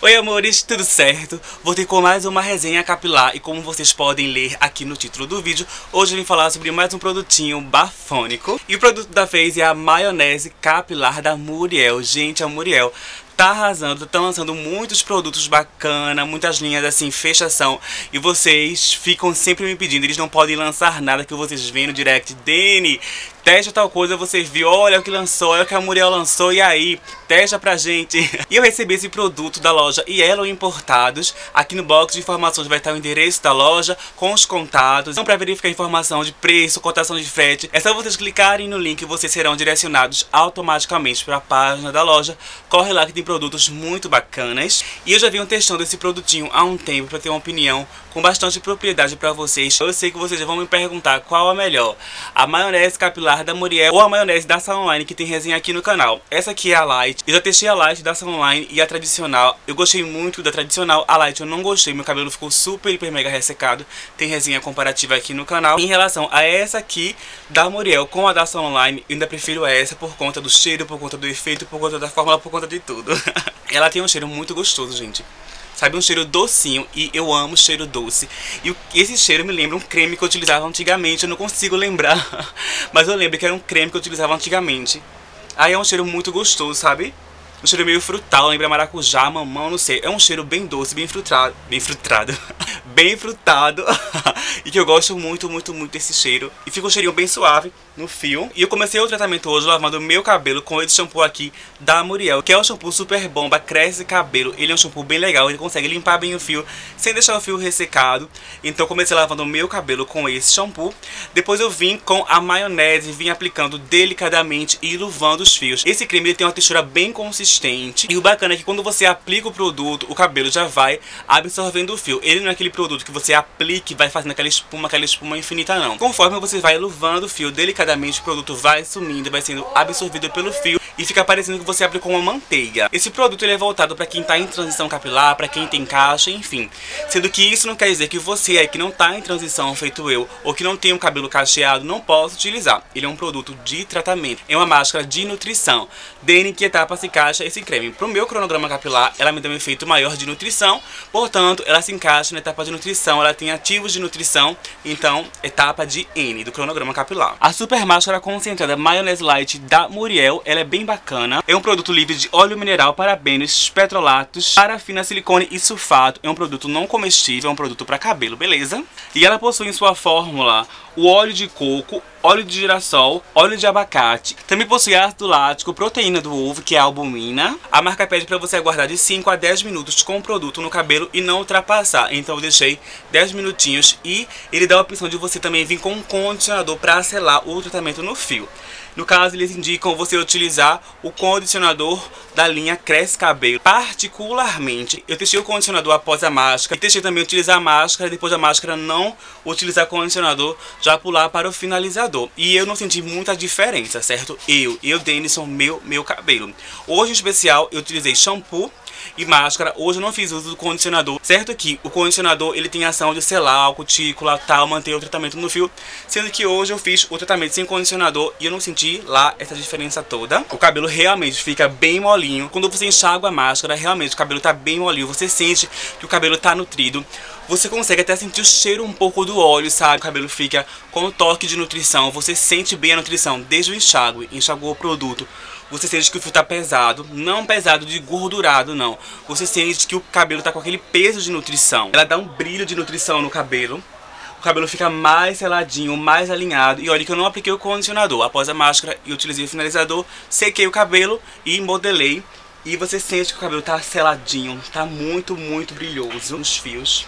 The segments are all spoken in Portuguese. Oi amores, tudo certo? Voltei com mais uma resenha capilar e como vocês podem ler aqui no título do vídeo, hoje eu vim falar sobre mais um produtinho bafônico. E o produto da vez é a maionese capilar da Muriel. Gente, a Muriel tá arrasando, tá lançando muitos produtos bacana, muitas linhas assim, fechação. E vocês ficam sempre me pedindo, eles não podem lançar nada que vocês veem no direct. Deni, testa tal coisa, vocês viram, olha o que lançou, olha o que a Muriel lançou, e aí, testa pra gente. E eu recebi esse produto da loja Yellow Importados. Aqui no box de informações vai estar o endereço da loja, com os contatos. Então pra verificar a informação de preço, cotação de frete, é só vocês clicarem no link e vocês serão direcionados automaticamente pra página da loja. Corre lá que tem produtos muito bacanas. E eu já venho testando esse produtinho há um tempo para ter uma opinião com bastante propriedade para vocês. Eu sei que vocês já vão me perguntar qual é a melhor, a maionese capilar da Muriel ou a maionese da Salon Line, que tem resenha aqui no canal. Essa aqui é a light. Eu já testei a light da Salon Line e a tradicional. Eu gostei muito da tradicional. A light eu não gostei, meu cabelo ficou super, hiper, mega ressecado. Tem resenha comparativa aqui no canal. Em relação a essa aqui da Muriel com a da Salon Line, eu ainda prefiro essa por conta do cheiro, por conta do efeito, por conta da fórmula, por conta de tudo. Ela tem um cheiro muito gostoso, gente. Sabe, um cheiro docinho, e eu amo cheiro doce. E esse cheiro me lembra um creme que eu utilizava antigamente, eu não consigo lembrar. Mas eu lembro que era um creme que eu utilizava antigamente. Aí é um cheiro muito gostoso, sabe? Um cheiro meio frutal, lembra maracujá, mamão, não sei. É um cheiro bem doce, bem frutado. Bem frutado. E que eu gosto muito, muito, muito desse cheiro. E fica um cheirinho bem suave no fio. E eu comecei o tratamento hoje lavando meu cabelo com esse shampoo aqui da Muriel, que é um shampoo super bomba, cresce cabelo. Ele é um shampoo bem legal, ele consegue limpar bem o fio sem deixar o fio ressecado. Então comecei lavando meu cabelo com esse shampoo. Depois eu vim com a maionese, vim aplicando delicadamente e luvando os fios. Esse creme ele tem uma textura bem consistente. E o bacana é que quando você aplica o produto, o cabelo já vai absorvendo o fio. Ele não é aquele produto que você aplica e vai fazendo aquela espuma infinita, não. Conforme você vai luvando o fio delicadamente, o produto vai sumindo, vai sendo absorvido pelo fio e fica parecendo que você aplicou uma manteiga. Esse produto ele é voltado para quem tá em transição capilar, para quem tem caixa, enfim. Sendo que isso não quer dizer que você aí que não tá em transição, feito eu, ou que não tem um cabelo cacheado, não possa utilizar. Ele é um produto de tratamento, é uma máscara de nutrição. Deni, que etapa se encaixa esse creme? Pro meu cronograma capilar, ela me deu um efeito maior de nutrição, portanto, ela se encaixa na etapa de nutrição, ela tem ativos de nutrição, então, etapa de N do cronograma capilar. A super máscara concentrada Maionese Light da Muriel, ela é bem bacana. É um produto livre de óleo mineral, parabenos, petrolatos, parafina, silicone e sulfato. É um produto não comestível, é um produto para cabelo, beleza? E ela possui em sua fórmula o óleo de coco, óleo de girassol, óleo de abacate. Também possui ácido lático, proteína do ovo, que é a albumina. A marca pede para você aguardar de 5 a 10 minutos com o produto no cabelo e não ultrapassar. Então eu deixei 10 minutinhos e ele dá a opção de você também vir com um condicionador para selar o tratamento no fio. No caso, eles indicam você utilizar o condicionador da linha Cresce Cabelo. Particularmente, eu testei o condicionador após a máscara e testei também utilizar a máscara, depois da máscara não utilizar condicionador, já pular para o finalizador. E eu não senti muita diferença, certo? Eu Denison, meu cabelo. Hoje em especial eu utilizei shampoo e máscara. Hoje eu não fiz uso do condicionador, certo que o condicionador ele tem ação de selar a cutícula, tal, manter o tratamento no fio. Sendo que hoje eu fiz o tratamento sem condicionador e eu não senti lá essa diferença toda. O cabelo realmente fica bem molinho. Quando você enxágua a máscara, realmente o cabelo tá bem molinho. Você sente que o cabelo tá nutrido. Você consegue até sentir o cheiro um pouco do óleo, sabe? O cabelo fica com um toque de nutrição. Você sente bem a nutrição desde o enxágue. Enxaguou o produto, você sente que o fio tá pesado. Não pesado de gordurado, não. Você sente que o cabelo tá com aquele peso de nutrição. Ela dá um brilho de nutrição no cabelo. O cabelo fica mais seladinho, mais alinhado. E olha que eu não apliquei o condicionador. Após a máscara e utilizei o finalizador, sequei o cabelo e modelei. E você sente que o cabelo tá seladinho. Tá muito, muito brilhoso nos fios.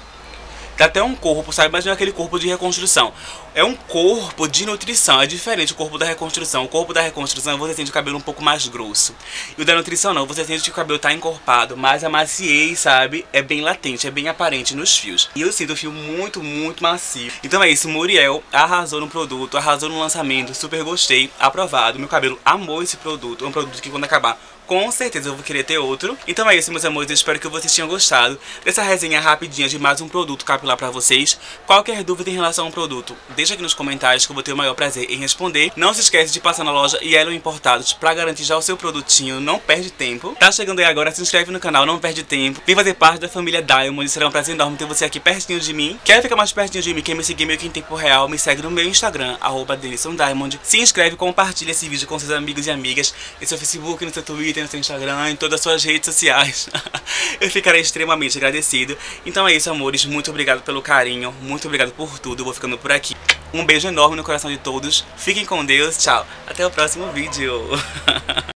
Dá até um corpo, sabe? Imagina aquele corpo de reconstrução. É um corpo de nutrição, é diferente do corpo da reconstrução. O corpo da reconstrução você sente o cabelo um pouco mais grosso. E o da nutrição não, você sente que o cabelo tá encorpado, mas a maciez, sabe? É bem latente, é bem aparente nos fios. E eu sinto o fio muito, muito macio. Então é isso, Muriel arrasou no produto, arrasou no lançamento, super gostei, aprovado. Meu cabelo amou esse produto, é um produto que quando acabar com certeza eu vou querer ter outro. Então é isso, meus amores, eu espero que vocês tenham gostado dessa resenha rapidinha de mais um produto capilar pra vocês. Qualquer dúvida em relação ao produto, deixa aqui nos comentários que eu vou ter o maior prazer em responder. Não se esquece de passar na loja Yellow Importados pra garantir já o seu produtinho, não perde tempo. Tá chegando aí agora, se inscreve no canal, não perde tempo. Vem fazer parte da família Diamond, será um prazer enorme ter você aqui pertinho de mim. Quer ficar mais pertinho de mim, quer me seguir meio que em tempo real, me segue no meu Instagram, @DenisonDiamond. Se inscreve, compartilha esse vídeo com seus amigos e amigas, no seu Facebook, no seu Twitter, no seu Instagram, em todas as suas redes sociais. Eu ficarei extremamente agradecido. Então é isso, amores, muito obrigado pelo carinho, muito obrigado por tudo, eu vou ficando por aqui. Um beijo enorme no coração de todos, fiquem com Deus, tchau, até o próximo vídeo.